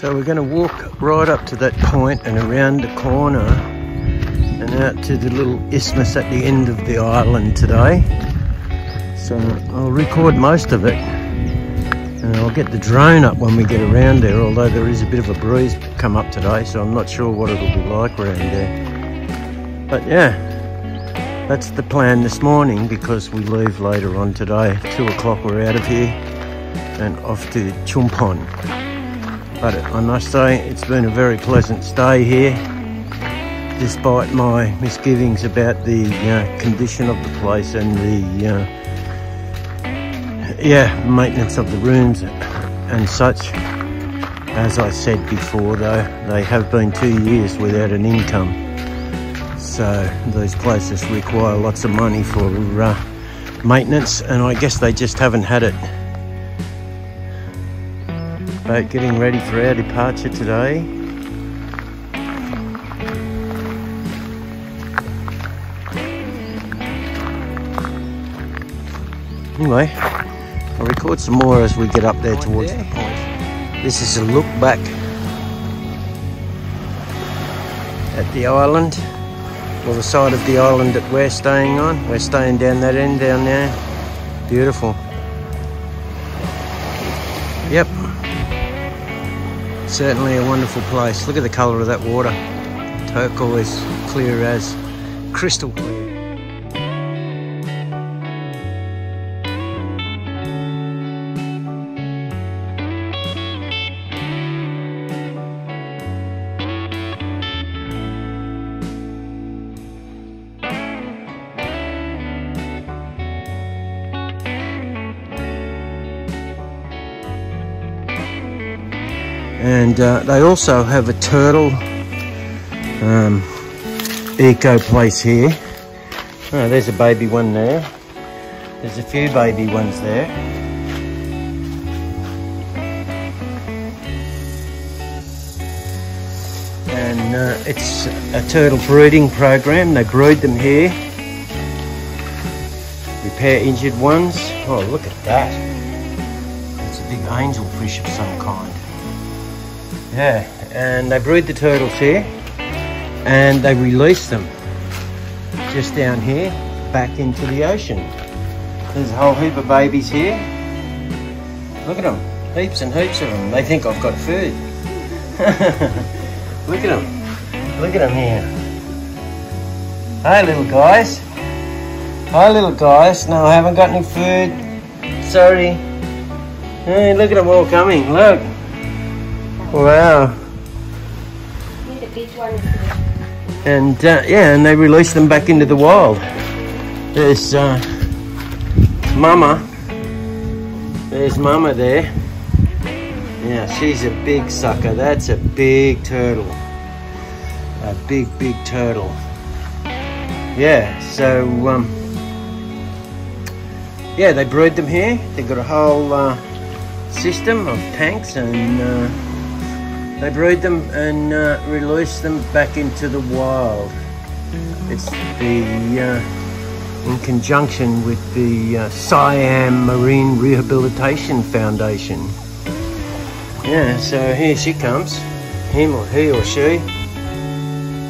So we're going to walk right up to that point and around the corner and out to the little isthmus at the end of the island today. So I'll record most of it and I'll get the drone up when we get around there, although there is a bit of a breeze come up today, so I'm not sure what it'll be like around there. But yeah, that's the plan this morning, because we leave later on today. 2 o'clock we're out of here and off to Chumpon. But I must say it's been a very pleasant stay here, despite my misgivings about the condition of the place and the maintenance of the rooms and such. As I said before though, they have been 2 years without an income. So these places require lots of money for maintenance, and I guess they just haven't had it. But getting ready for our departure today. Anyway, I'll record some more as we get up there towards the point. This is a look back at the island. Well, the side of the island that we're staying on. We're staying down that end down there. Beautiful. Yep. Certainly a wonderful place. Look at the colour of that water. Turquoise, clear as crystal clear. And they also have a turtle eco place here. Oh, there's a baby one there. There's a few baby ones there. And it's a turtle breeding program. They breed them here. Repair injured ones. Oh, look at that. It's a big angelfish of some kind. Yeah, and they breed the turtles here and they release them just down here back into the ocean. There's a whole heap of babies here. Look at them, heaps and heaps of them. They think I've got food. Look at them, look at them here. Hey little guys, hi little guys. No, I haven't got any food, sorry. Hey, look at them all coming, look. Wow. And yeah, and they release them back into the wild. There's Mama. There's Mama there. Yeah, she's a big sucker. That's a big turtle. A big, big turtle. Yeah, so yeah, they breed them here. They've got a whole system of tanks, and they breed them and release them back into the wild. It's the in conjunction with the Siam Marine Rehabilitation Foundation. Yeah, so here she comes. Him or he or she.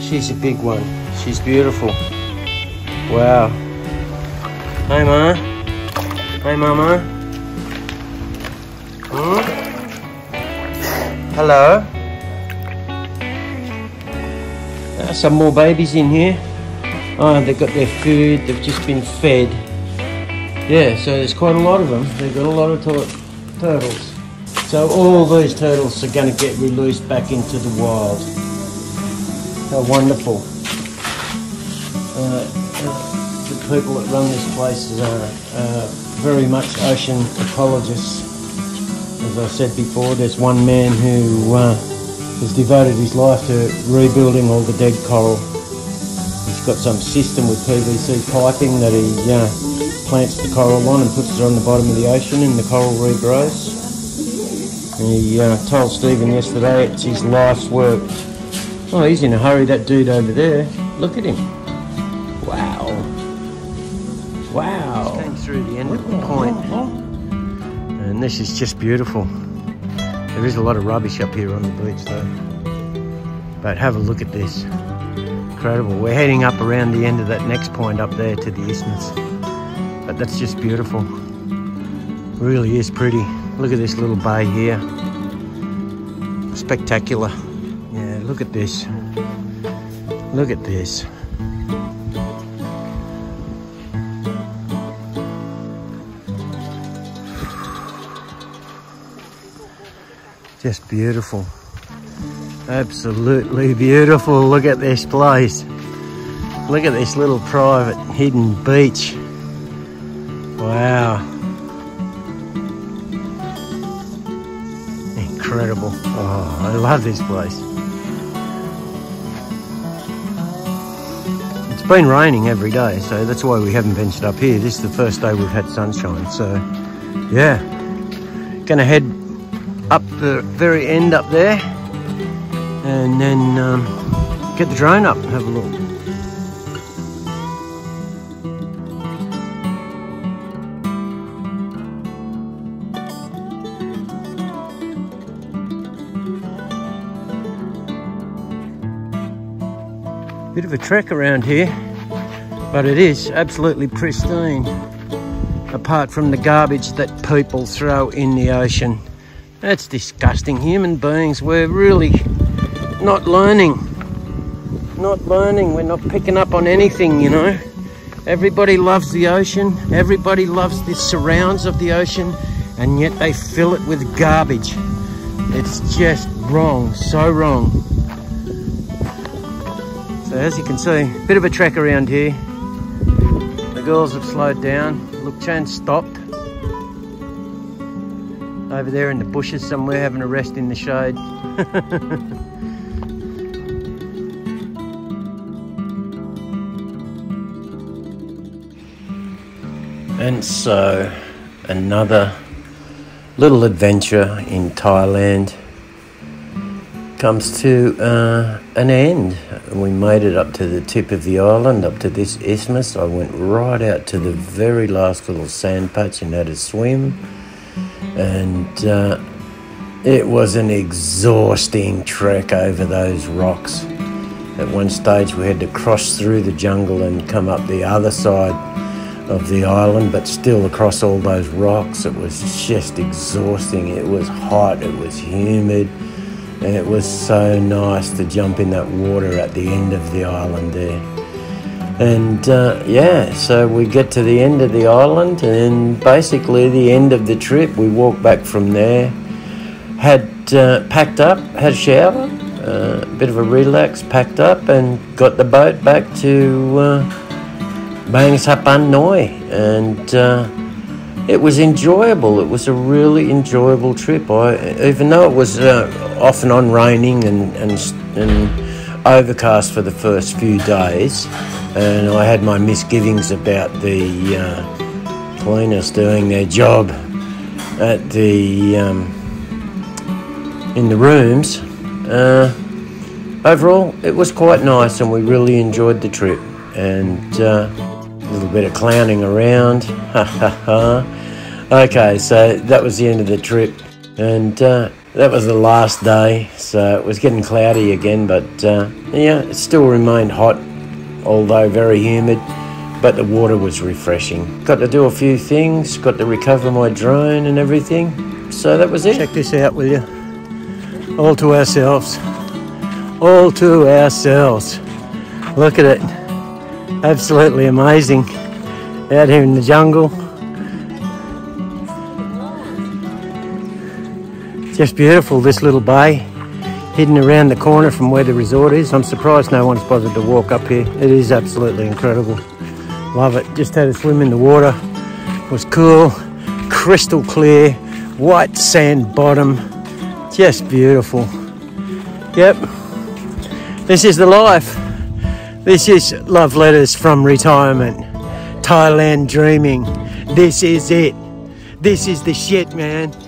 She's a big one. She's beautiful. Wow. Hey Ma. Hey Mama. Hmm? Hello. Some more babies in here. Oh, they've got their food, they've just been fed. Yeah, so there's quite a lot of them. They've got a lot of turtles. So all these turtles are going to get released back into the wild. How wonderful. The people that run this place are very much ocean ecologists. As I said before, there's one man who has devoted his life to rebuilding all the dead coral. He's got some system with PVC piping that he plants the coral on and puts it on the bottom of the ocean, and the coral regrows. He told Stephen yesterday it's his life's work. Oh, he's in a hurry, that dude over there. Look at him. Wow. Wow. Just came through the end of the point. And this is just beautiful. There is a lot of rubbish up here on the beach though. But have a look at this. Incredible. We're heading up around the end of that next point up there to the isthmus. But that's just beautiful. Really is pretty. Look at this little bay here. Spectacular. Yeah, look at this. Look at this. Just beautiful. Absolutely beautiful. Look at this place. Look at this little private hidden beach. Wow. Incredible. Oh, I love this place. It's been raining every day, so that's why we haven't ventured up here. This is the first day we've had sunshine, so yeah. Gonna head up the very end up there and then get the drone up and have a look. Bit of a trek around here, but it is absolutely pristine, apart from the garbage that people throw in the ocean. That's disgusting. Human beings, we're really not learning. Not learning, we're not picking up on anything, you know. Everybody loves the ocean, everybody loves the surrounds of the ocean, and yet they fill it with garbage. It's just wrong, so wrong. So as you can see, bit of a trek around here. The girls have slowed down. Look, Chan stopped. Over there in the bushes somewhere, having a rest in the shade. And so, another little adventure in Thailand comes to an end. We made it up to the tip of the island, up to this isthmus. I went right out to the very last little sand patch and had a swim. And it was an exhausting trek over those rocks. At one stage we had to cross through the jungle and come up the other side of the island, but still across all those rocks. It was just exhausting. It was hot, it was humid. And it was so nice to jump in that water at the end of the island there. And yeah, so we get to the end of the island and basically the end of the trip. We walked back from there, had packed up, had a shower, a bit of a relax, packed up and got the boat back to Bangsapan Noi. And it was enjoyable. It was a really enjoyable trip. Even though it was off and on raining and overcast for the first few days, and I had my misgivings about the cleaners doing their job at the in the rooms. Overall, it was quite nice, and we really enjoyed the trip. And a little bit of clowning around. Okay, so that was the end of the trip, and that was the last day. So it was getting cloudy again, but yeah, it still remained hot, although very humid, but the water was refreshing. Got to do a few things, got to recover my drone and everything. So that was it. Check this out, will you? All to ourselves. All to ourselves. Look at it. Absolutely amazing. Out here in the jungle. Just beautiful, this little bay. Hidden around the corner from where the resort is. I'm surprised no one's bothered to walk up here. It is absolutely incredible. Love it. Just had a swim in the water. It was cool, crystal clear, white sand bottom. Just beautiful. Yep. This is the life. This is love letters from retirement. Thailand dreaming. This is it. This is the shit, man.